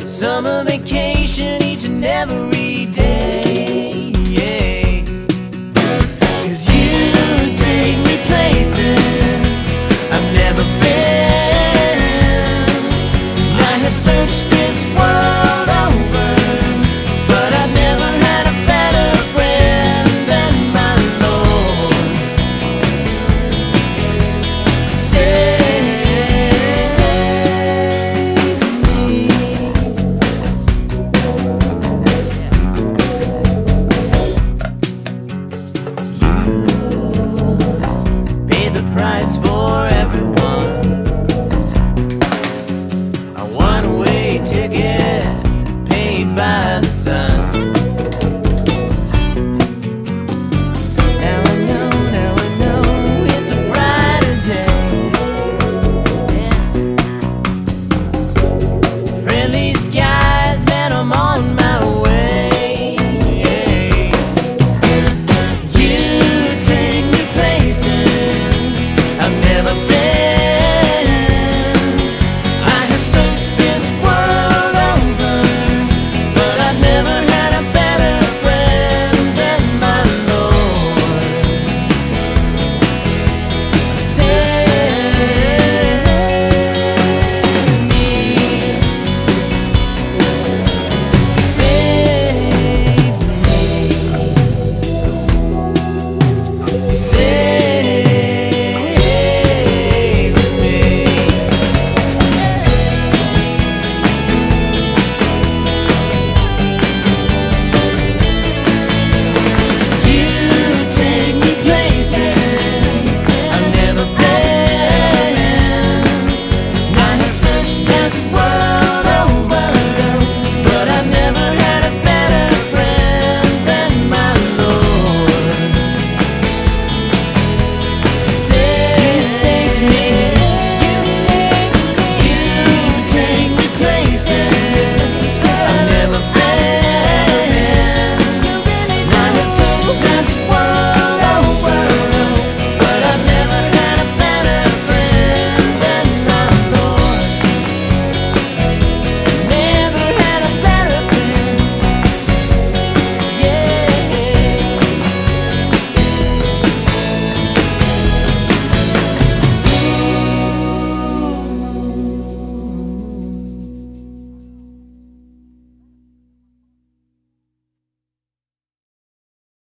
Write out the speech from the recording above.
Summer vacation each and every day, yeah. 'Cause you take me places I've never been. I have searched this world over, but I've never had a better friend than my Lord. You paid the price for everyone. Ticket.